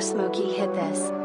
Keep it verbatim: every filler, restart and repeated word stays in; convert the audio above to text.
Smokey hit this.